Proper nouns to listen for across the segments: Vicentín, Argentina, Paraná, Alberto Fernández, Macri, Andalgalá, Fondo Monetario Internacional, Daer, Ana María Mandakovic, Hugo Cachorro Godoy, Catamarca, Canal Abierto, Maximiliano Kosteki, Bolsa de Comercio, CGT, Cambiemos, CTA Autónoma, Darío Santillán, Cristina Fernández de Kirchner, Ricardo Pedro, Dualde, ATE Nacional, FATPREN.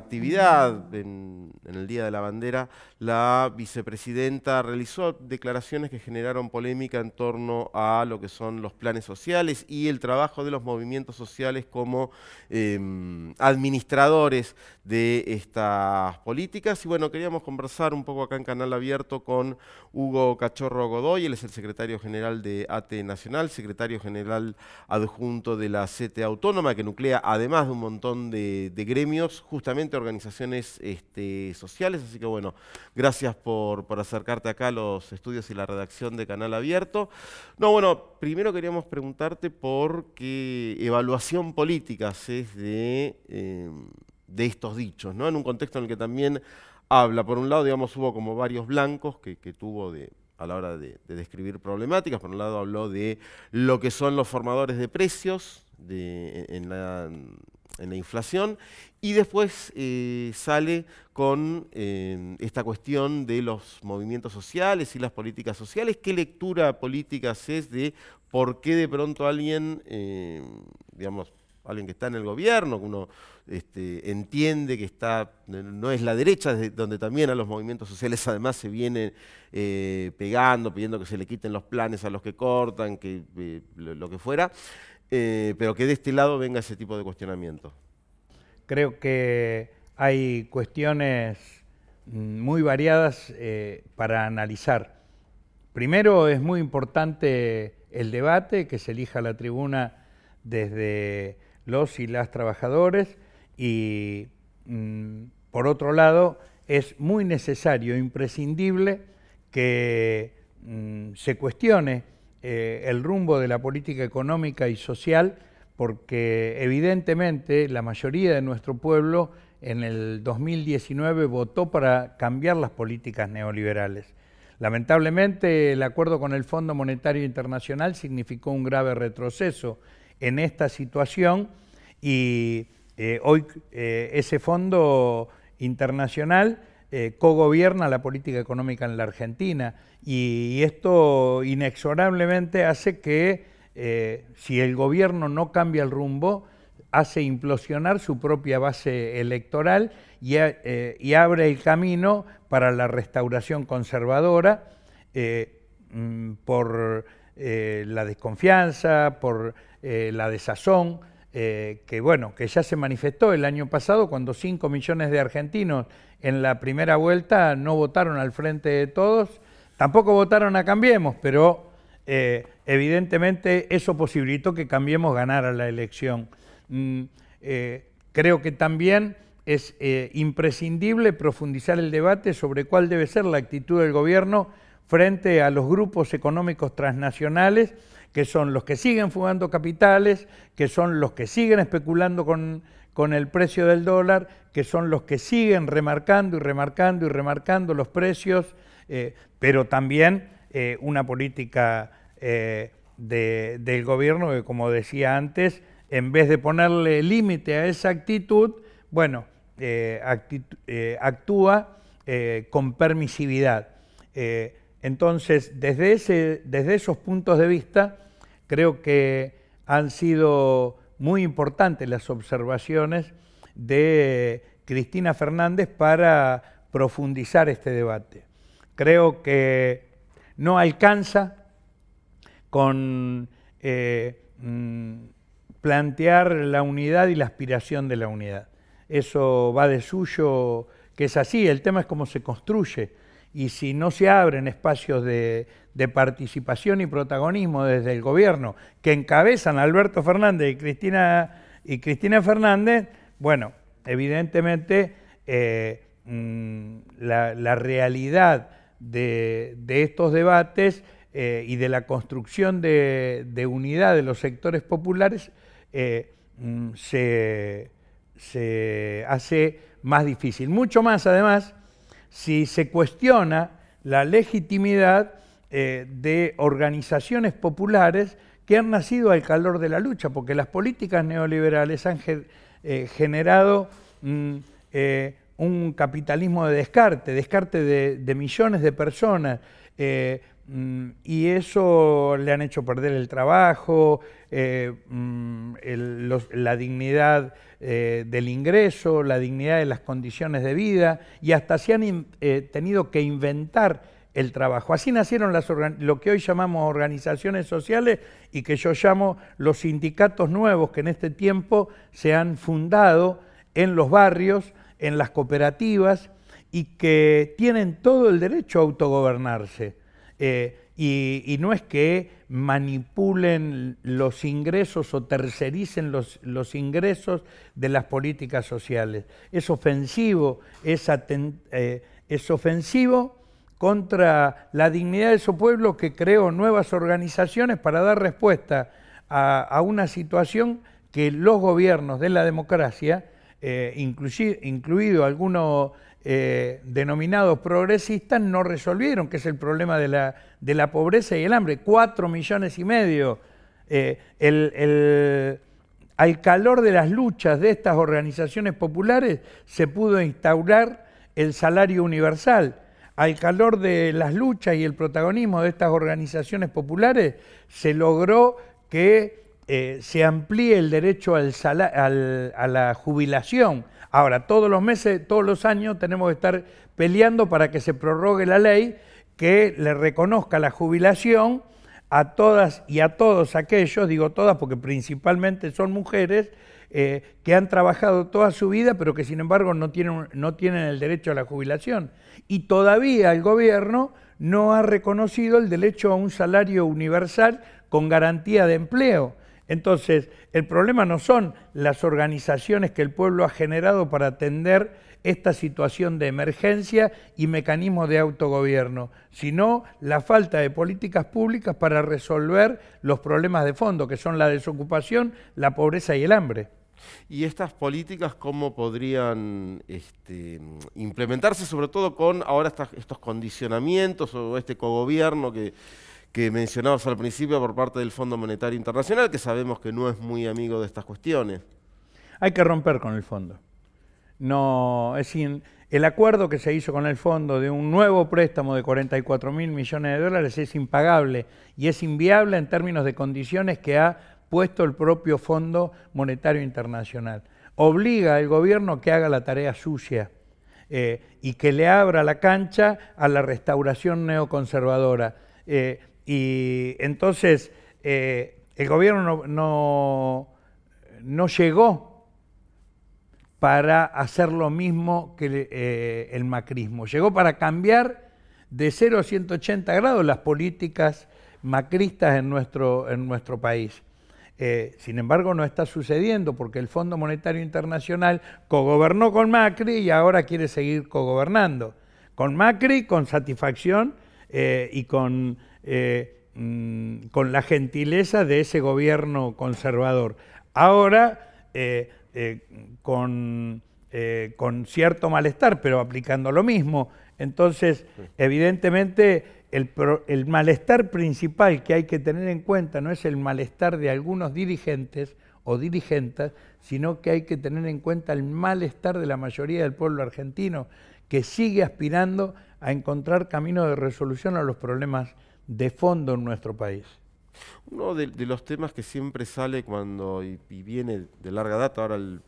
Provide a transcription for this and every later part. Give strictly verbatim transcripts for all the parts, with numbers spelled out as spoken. actividad en, en el Día de la Bandera, la vicepresidenta realizó declaraciones que generaron polémica en torno a lo que son los planes sociales y el trabajo de los movimientos sociales como eh, administradores de estas políticas. Y bueno, queríamos conversar un poco acá en Canal Abierto con Hugo Cachorro Godoy. Él es el secretario general de A T E Nacional, secretario general adjunto de la C T A Autónoma, que nuclea, además de un montón de, de gremios, justamente organizaciones este, sociales. Así que bueno, gracias por, por acercarte acá a los estudios y la redacción de Canal Abierto. No, bueno, primero queríamos preguntarte por qué evaluación política haces de, eh, de estos dichos, ¿no? En un contexto en el que también habla, por un lado, digamos, hubo como varios blancos que, que tuvo de... a la hora de, de describir problemáticas. Por un lado habló de lo que son los formadores de precios de, en, la, en la inflación, y después eh, sale con eh, esta cuestión de los movimientos sociales y las políticas sociales. ¿Qué lectura política haces de por qué de pronto alguien, eh, digamos, alguien que está en el gobierno, que uno este, entiende que está, no es la derecha, donde también a los movimientos sociales además se vienen eh, pegando, pidiendo que se le quiten los planes a los que cortan, que eh, lo que fuera, eh, pero que de este lado venga ese tipo de cuestionamiento? Creo que hay cuestiones muy variadas eh, para analizar. Primero, es muy importante el debate, que se elija la tribuna desde los y las trabajadores, y mm, por otro lado es muy necesario, imprescindible, que mm, se cuestione eh, el rumbo de la política económica y social, porque evidentemente la mayoría de nuestro pueblo en el dos mil diecinueve votó para cambiar las políticas neoliberales. Lamentablemente, el acuerdo con el Fondo Monetario Internacional significó un grave retroceso en esta situación, y eh, hoy eh, ese fondo internacional eh, cogobierna la política económica en la Argentina, y, y esto inexorablemente hace que eh, si el gobierno no cambia el rumbo, hace implosionar su propia base electoral y, eh, y abre el camino para la restauración conservadora eh, por eh, la desconfianza, por Eh, la desazón, eh, que bueno, que ya se manifestó el año pasado cuando cinco millones de argentinos en la primera vuelta no votaron al Frente de Todos, tampoco votaron a Cambiemos, pero eh, evidentemente eso posibilitó que Cambiemos ganara la elección. Mm, eh, creo que también es eh, imprescindible profundizar el debate sobre cuál debe ser la actitud del gobierno frente a los grupos económicos transnacionales, que son los que siguen fugando capitales, que son los que siguen especulando con, con el precio del dólar, que son los que siguen remarcando y remarcando y remarcando los precios, eh, pero también eh, una política eh, de, del gobierno que, como decía antes, en vez de ponerle límite a esa actitud, bueno, eh, actitud, eh, actúa eh, con permisividad. Eh, Entonces, desde, ese, desde esos puntos de vista, creo que han sido muy importantes las observaciones de Cristina Fernández para profundizar este debate. Creo que no alcanza con eh, plantear la unidad y la aspiración de la unidad. Eso va de suyo, que es así. El tema es cómo se construye. Y si no se abren espacios de, de participación y protagonismo desde el gobierno, que encabezan a Alberto Fernández y Cristina, y Cristina Fernández, bueno, evidentemente eh, la, la realidad de, de estos debates eh, y de la construcción de, de unidad de los sectores populares eh, se, se hace más difícil. Mucho más, además, si se cuestiona la legitimidad eh, de organizaciones populares que han nacido al calor de la lucha, porque las políticas neoliberales han ge eh, generado mm, eh, un capitalismo de descarte, descarte de, de millones de personas, eh, Y eso le han hecho perder el trabajo, eh, el, los, la dignidad eh, del ingreso, la dignidad de las condiciones de vida, y hasta se han eh, tenido que inventar el trabajo. Así nacieron las lo que hoy llamamos organizaciones sociales y que yo llamo los sindicatos nuevos, que en este tiempo se han fundado en los barrios, en las cooperativas, y que tienen todo el derecho a autogobernarse. Eh, y, y no es que manipulen los ingresos o tercericen los, los ingresos de las políticas sociales. Es ofensivo, es, atent, eh, es ofensivo contra la dignidad de su pueblo, que creó nuevas organizaciones para dar respuesta a, a una situación que los gobiernos de la democracia, eh, inclusive, incluido algunos Eh, denominados progresistas, no resolvieron, que es el problema de la, de la pobreza y el hambre. Cuatro millones y medio. Eh, el, el, al calor de las luchas de estas organizaciones populares se pudo instaurar el salario universal. Al calor de las luchas y el protagonismo de estas organizaciones populares se logró que eh, se amplíe el derecho al salar, al, a la jubilación. Ahora, todos los meses, todos los años tenemos que estar peleando para que se prorrogue la ley que le reconozca la jubilación a todas y a todos aquellos, digo todas porque principalmente son mujeres, eh, que han trabajado toda su vida pero que sin embargo no tienen, no tienen el derecho a la jubilación. Y todavía el gobierno no ha reconocido el derecho a un salario universal con garantía de empleo. Entonces, el problema no son las organizaciones que el pueblo ha generado para atender esta situación de emergencia y mecanismos de autogobierno, sino la falta de políticas públicas para resolver los problemas de fondo, que son la desocupación, la pobreza y el hambre. ¿Y estas políticas cómo podrían este, implementarse, sobre todo con ahora estos condicionamientos o este cogobierno que... que mencionabas al principio por parte del Fondo Monetario Internacional, que sabemos que no es muy amigo de estas cuestiones? Hay que romper con el Fondo. No, es decir, el acuerdo que se hizo con el Fondo de un nuevo préstamo de cuarenta y cuatro mil millones de dólares es impagable y es inviable en términos de condiciones que ha puesto el propio Fondo Monetario Internacional. Obliga al gobierno que haga la tarea sucia eh, y que le abra la cancha a la restauración neoconservadora. Eh, Y entonces eh, el gobierno no, no, no llegó para hacer lo mismo que eh, el macrismo. Llegó para cambiar de cero a ciento ochenta grados las políticas macristas en nuestro, en nuestro país. Eh, sin embargo, no está sucediendo porque el Fondo Monetario Internacional cogobernó con Macri y ahora quiere seguir cogobernando. Con Macri, con satisfacción eh, y con... Eh, mmm, con la gentileza de ese gobierno conservador. Ahora, eh, eh, con, eh, con cierto malestar, pero aplicando lo mismo. Entonces, evidentemente, el, pro, el malestar principal que hay que tener en cuenta no es el malestar de algunos dirigentes o dirigentas, sino que hay que tener en cuenta el malestar de la mayoría del pueblo argentino, que sigue aspirando a encontrar caminos de resolución a los problemas de fondo en nuestro país. Uno de, de los temas que siempre sale cuando, y, y viene de larga data, ahora el,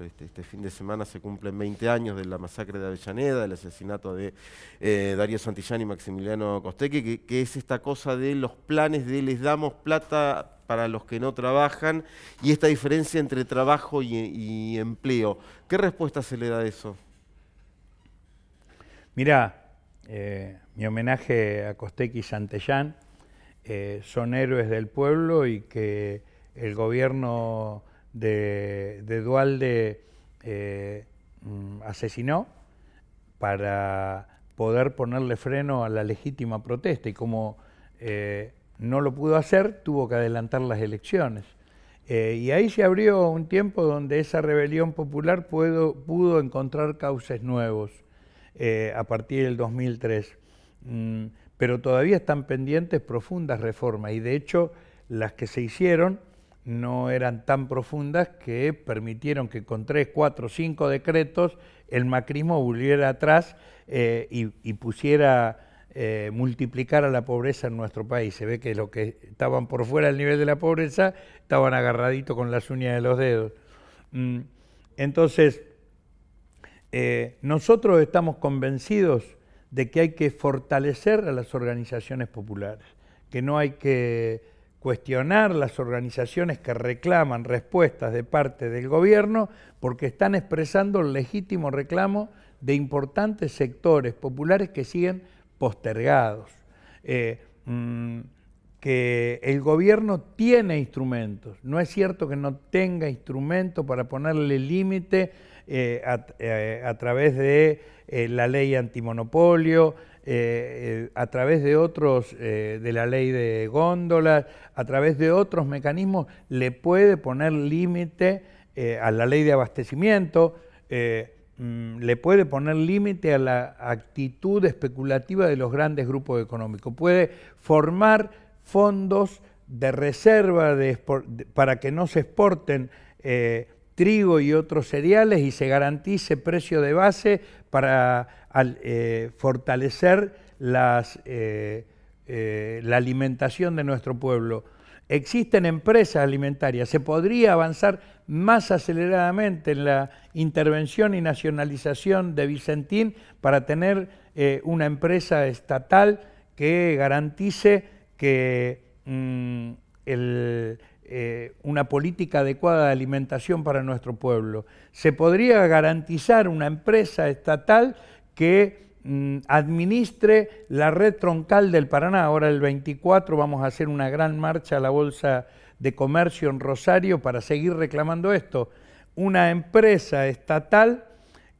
este, este fin de semana se cumplen veinte años de la masacre de Avellaneda, del asesinato de eh, Darío Santillán y Maximiliano Kosteki, que, que es esta cosa de los planes de les damos plata para los que no trabajan y esta diferencia entre trabajo y, y empleo. ¿Qué respuesta se le da a eso? Mirá, Eh, mi homenaje a Kosteki y Santillán, eh, son héroes del pueblo y que el gobierno de, de Dualde eh, asesinó para poder ponerle freno a la legítima protesta, y como eh, no lo pudo hacer, tuvo que adelantar las elecciones. Eh, y ahí se abrió un tiempo donde esa rebelión popular pudo, pudo encontrar cauces nuevos. Eh, a partir del dos mil tres, mm, pero todavía están pendientes profundas reformas, y de hecho las que se hicieron no eran tan profundas que permitieron que con tres, cuatro, cinco decretos el macrismo volviera atrás eh, y, y pusiera eh, multiplicara la pobreza en nuestro país. Se ve que los que estaban por fuera del nivel de la pobreza estaban agarraditos con las uñas de los dedos. Mm. Entonces, eh, nosotros estamos convencidos de que hay que fortalecer a las organizaciones populares, que no hay que cuestionar las organizaciones que reclaman respuestas de parte del gobierno porque están expresando el legítimo reclamo de importantes sectores populares que siguen postergados, eh, mmm, que el gobierno tiene instrumentos, no es cierto que no tenga instrumentos para ponerle límite eh, a, eh, a través de eh, la ley antimonopolio, eh, eh, a través de otros, eh, de la ley de góndolas, a través de otros mecanismos, le puede poner límite eh, a la ley de abastecimiento, eh, le puede poner límite a la actitud especulativa de los grandes grupos económicos, puede formar fondos de reserva de, para que no se exporten eh, trigo y otros cereales y se garantice precio de base para al, eh, fortalecer las, eh, eh, la alimentación de nuestro pueblo. Existen empresas alimentarias, se podría avanzar más aceleradamente en la intervención y nacionalización de Vicentín para tener eh, una empresa estatal que garantice que mm, el, eh, una política adecuada de alimentación para nuestro pueblo. Se podría garantizar una empresa estatal que administre la red troncal del Paraná. Ahora el veinticuatro vamos a hacer una gran marcha a la Bolsa de Comercio en Rosario para seguir reclamando esto. Una empresa estatal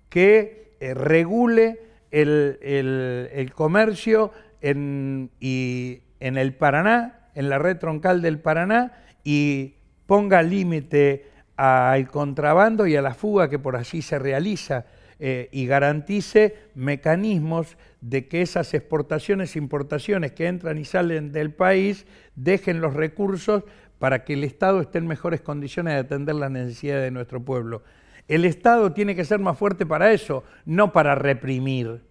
que eh, regule el, el, el comercio en, y, en el Paraná, en la red troncal del Paraná, y ponga límite al contrabando y a la fuga que por allí se realiza. Eh, y garantice mecanismos de que esas exportaciones e importaciones que entran y salen del país dejen los recursos para que el Estado esté en mejores condiciones de atender las necesidades de nuestro pueblo. El Estado tiene que ser más fuerte para eso, no para reprimir.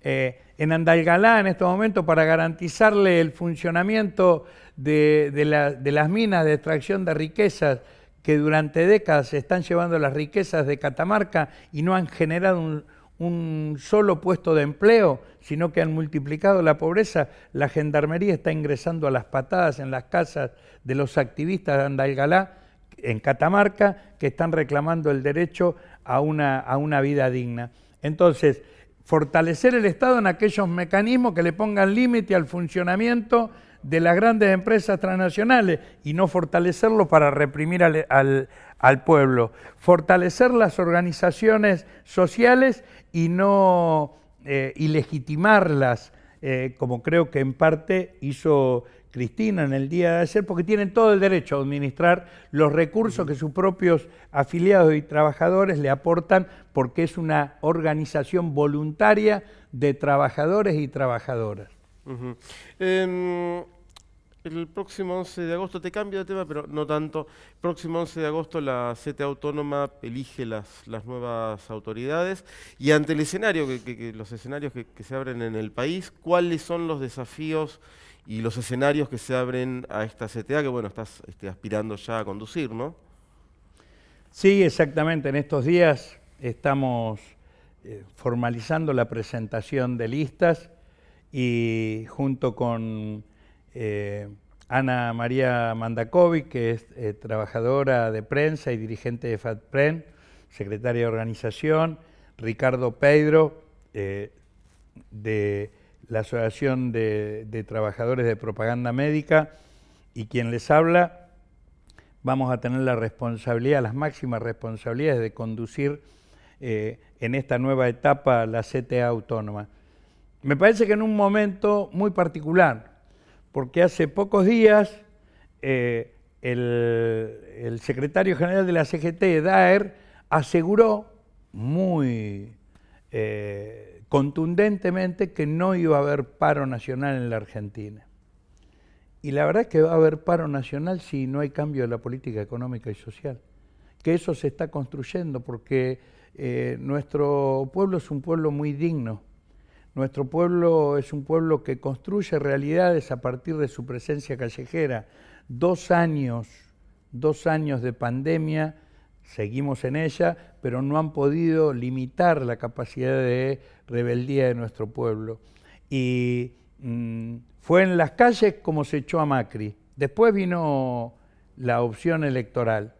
Eh, en Andalgalá, en estos momentos, para garantizarle el funcionamiento de, de, la, de las minas de extracción de riquezas, que durante décadas se están llevando las riquezas de Catamarca y no han generado un, un solo puesto de empleo, sino que han multiplicado la pobreza, la gendarmería está ingresando a las patadas en las casas de los activistas de Andalgalá, en Catamarca, que están reclamando el derecho a una, a una vida digna. Entonces, fortalecer el Estado en aquellos mecanismos que le pongan límite al funcionamiento de las grandes empresas transnacionales y no fortalecerlo para reprimir al, al, al pueblo. Fortalecer las organizaciones sociales y no eh, y legitimarlas, eh, como creo que en parte hizo Cristina en el día de ayer, porque tienen todo el derecho a administrar los recursos que sus propios afiliados y trabajadores le aportan, porque es una organización voluntaria de trabajadores y trabajadoras. Uh-huh. eh, el próximo once de agosto, te cambio de tema, pero no tanto, el próximo once de agosto la C T A Autónoma elige las, las nuevas autoridades y ante el escenario, que, que, que los escenarios que, que se abren en el país, ¿cuáles son los desafíos y los escenarios que se abren a esta C T A que, bueno, estás este, aspirando ya a conducir, ¿no? Sí, exactamente, en estos días estamos eh, formalizando la presentación de listas y junto con eh, Ana María Mandakovic, que es eh, trabajadora de prensa y dirigente de FATPREN, secretaria de organización, Ricardo Pedro, eh, de la Asociación de, de Trabajadores de Propaganda Médica, y quien les habla, vamos a tener la responsabilidad, las máximas responsabilidades de conducir eh, en esta nueva etapa la C T A Autónoma. Me parece que en un momento muy particular, porque hace pocos días eh, el, el secretario general de la C G T, Daer, aseguró muy eh, contundentemente que no iba a haber paro nacional en la Argentina. Y la verdad es que va a haber paro nacional si no hay cambio de la política económica y social, que eso se está construyendo porque eh, nuestro pueblo es un pueblo muy digno. Nuestro pueblo es un pueblo que construye realidades a partir de su presencia callejera. Dos años, dos años de pandemia, seguimos en ella, pero no han podido limitar la capacidad de rebeldía de nuestro pueblo. Y mmm, fue en las calles como se echó a Macri. Después vino la opción electoral,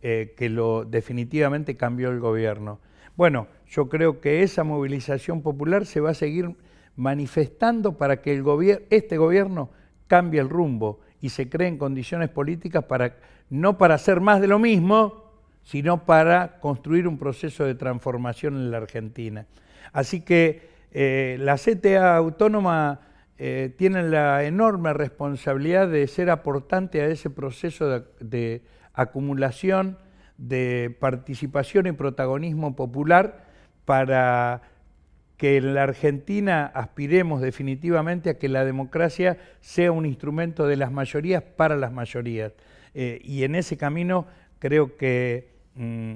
eh, que lo definitivamente cambió el gobierno. Bueno, yo creo que esa movilización popular se va a seguir manifestando para que el gobier- este gobierno cambie el rumbo y se creen condiciones políticas para, no para hacer más de lo mismo, sino para construir un proceso de transformación en la Argentina. Así que eh, la C T A Autónoma eh, tiene la enorme responsabilidad de ser aportante a ese proceso de, de acumulación, de participación y protagonismo popular para que en la Argentina aspiremos definitivamente a que la democracia sea un instrumento de las mayorías para las mayorías. Eh, y en ese camino creo que mmm,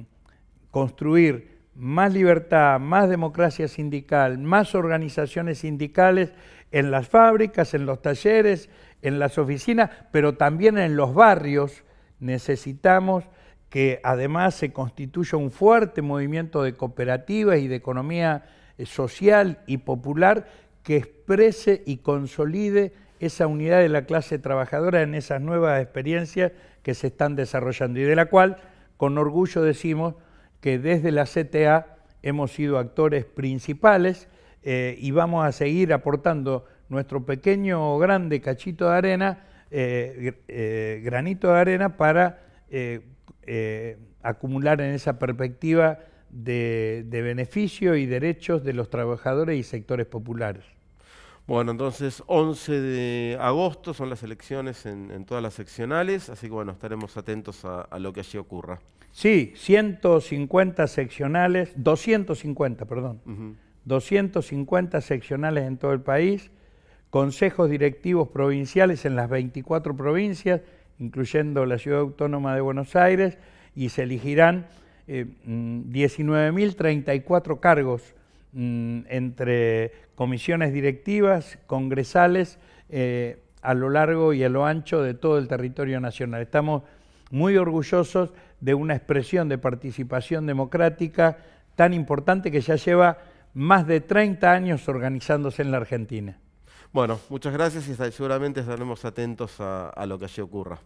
construir más libertad, más democracia sindical, más organizaciones sindicales en las fábricas, en los talleres, en las oficinas, pero también en los barrios necesitamos que además se constituya un fuerte movimiento de cooperativas y de economía social y popular que exprese y consolide esa unidad de la clase trabajadora en esas nuevas experiencias que se están desarrollando y de la cual con orgullo decimos que desde la C T A hemos sido actores principales eh, y vamos a seguir aportando nuestro pequeño o grande cachito de arena, eh, eh, granito de arena para eh, Eh, acumular en esa perspectiva de, de beneficio y derechos de los trabajadores y sectores populares. Bueno, entonces once de agosto son las elecciones en, en todas las seccionales, así que bueno, estaremos atentos a, a lo que allí ocurra. Sí, ciento cincuenta seccionales, doscientas cincuenta, perdón, uh-huh. doscientas cincuenta seccionales en todo el país, consejos directivos provinciales en las veinticuatro provincias, incluyendo la Ciudad Autónoma de Buenos Aires, y se elegirán eh, diecinueve mil treinta y cuatro cargos mm, entre comisiones directivas, congresales, eh, a lo largo y a lo ancho de todo el territorio nacional. Estamos muy orgullosos de una expresión de participación democrática tan importante que ya lleva más de treinta años organizándose en la Argentina. Bueno, muchas gracias y seguramente estaremos atentos a, a lo que allí ocurra.